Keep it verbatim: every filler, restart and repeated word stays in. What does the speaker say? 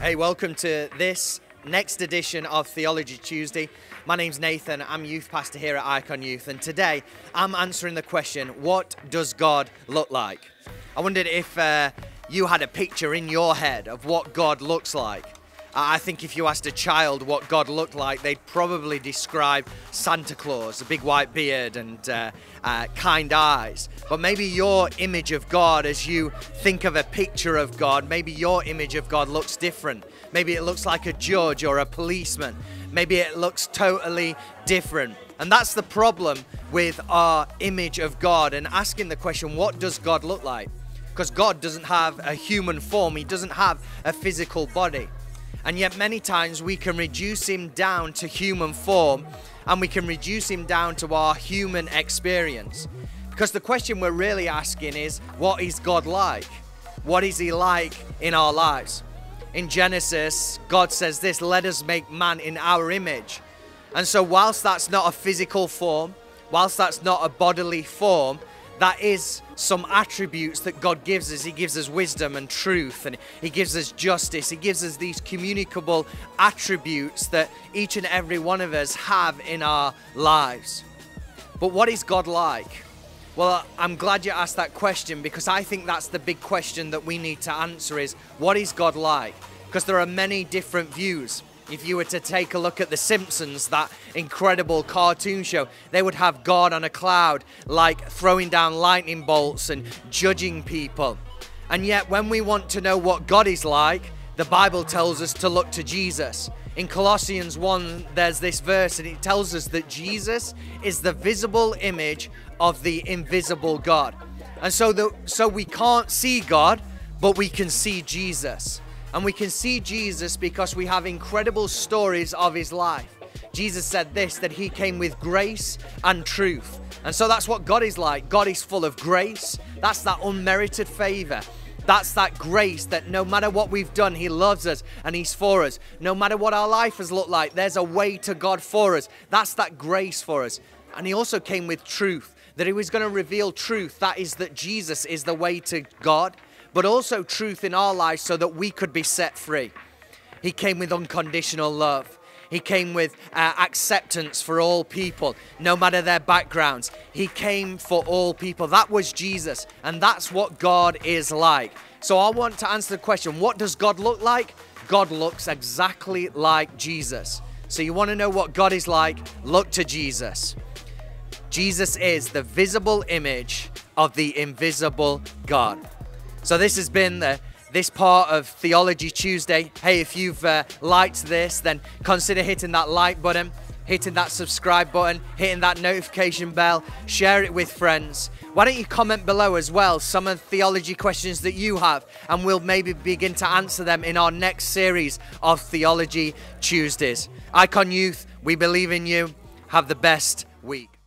Hey, welcome to this next edition of Theology Tuesday. My name's Nathan, I'm youth pastor here at Icon Youth, and today I'm answering the question, what does God look like? I wondered if uh, you had a picture in your head of what God looks like. I think if you asked a child what God looked like, they'd probably describe Santa Claus, a big white beard and uh, uh, kind eyes. But maybe your image of God, as you think of a picture of God, maybe your image of God looks different. Maybe it looks like a judge or a policeman. Maybe it looks totally different. And that's the problem with our image of God and asking the question, what does God look like? Because God doesn't have a human form. He doesn't have a physical body. And yet many times we can reduce him down to human form, and we can reduce him down to our human experience. Because the question we're really asking is, what is God like? What is he like in our lives? In Genesis, God says this, let us make man in our image. And so whilst that's not a physical form, whilst that's not a bodily form, that is some attributes that God gives us. He gives us wisdom and truth, and he gives us justice. He gives us these communicable attributes that each and every one of us have in our lives. But what is God like? Well, I'm glad you asked that question, because I think that's the big question that we need to answer is, what is God like? Because there are many different views. If you were to take a look at The Simpsons, that incredible cartoon show, they would have God on a cloud, like throwing down lightning bolts and judging people. And yet, when we want to know what God is like, the Bible tells us to look to Jesus. In Colossians one, there's this verse, and it tells us that Jesus is the visible image of the invisible God. And so, the, so we can't see God, but we can see Jesus. And we can see Jesus because we have incredible stories of his life. Jesus said this, that he came with grace and truth. And so that's what God is like. God is full of grace. That's that unmerited favor. That's that grace that no matter what we've done, he loves us and he's for us. No matter what our life has looked like, there's a way to God for us. That's that grace for us. And he also came with truth, that he was going to reveal truth. That is that Jesus is the way to God, but also truth in our lives so that we could be set free. He came with unconditional love. He came with uh, acceptance for all people, no matter their backgrounds. He came for all people. That was Jesus, and that's what God is like. So I want to answer the question, what does God look like? God looks exactly like Jesus. So you want to know what God is like? Look to Jesus. Jesus is the visible image of the invisible God. So this has been the, this part of Theology Tuesday. Hey, if you've uh, liked this, then consider hitting that like button, hitting that subscribe button, hitting that notification bell, share it with friends. Why don't you comment below as well some of the theology questions that you have, and we'll maybe begin to answer them in our next series of Theology Tuesdays. Icon Youth, we believe in you. Have the best week.